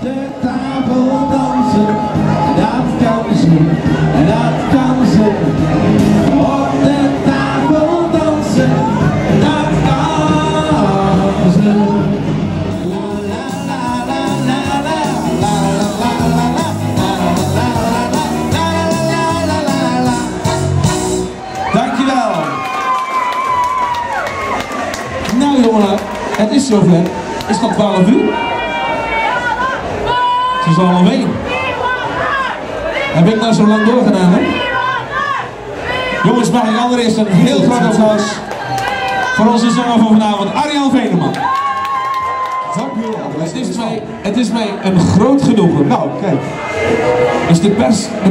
de tafel dansen, dat kan ze, dat kan ze. Op de tafel dansen, dat kan ze. La la la la la la la la la la la la la. Dankjewel. Nou jongen, het is zover. Is dat 12 uur? Ze is al alweer. Heb ik nou zo lang doorgedaan, hè? Jongens, mag ik allereerst een heel groot applaus voor onze zanger van vanavond, Arjan Venemann. Het is mij een groot genoegen. Nou, kijk. Dus de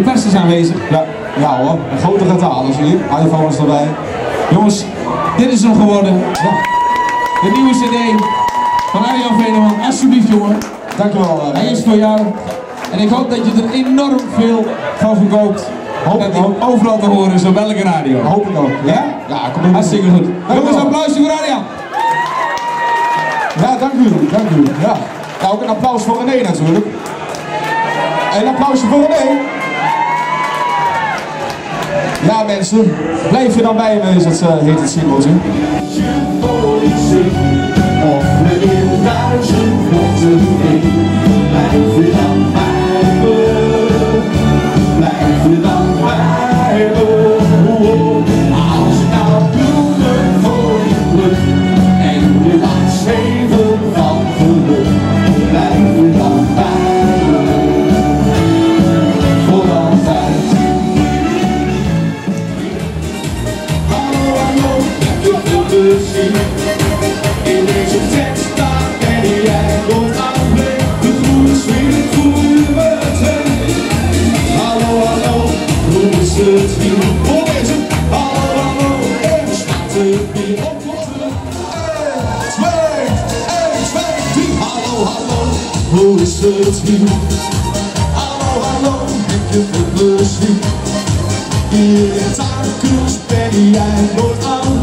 pers is aanwezig. Ja, ja hoor, een grote getale hier. iPhones erbij. Jongens, dit is hem geworden. Ja. De nieuwe CD van Arjan Venemann. Alsjeblieft, jongen. Dankjewel. Hij is voor jou. En ik hoop dat je er enorm veel van verkoopt. Hoop dat ik overal te horen is op welke radio. Hoop ik ook. Ja? Ja, kom op. Hartstikke goed. Jongens, applausje voor Arjan. Ja, dank u. Dank u. Ja. Ja, ook een applaus voor René natuurlijk. En een applausje voor René. Ja mensen, blijf je dan bij me, heet het singeltje. Hoe is het hier? Hallo, hallo, heb je veel plezier? Hier in Tarkus ben jij nooit aan.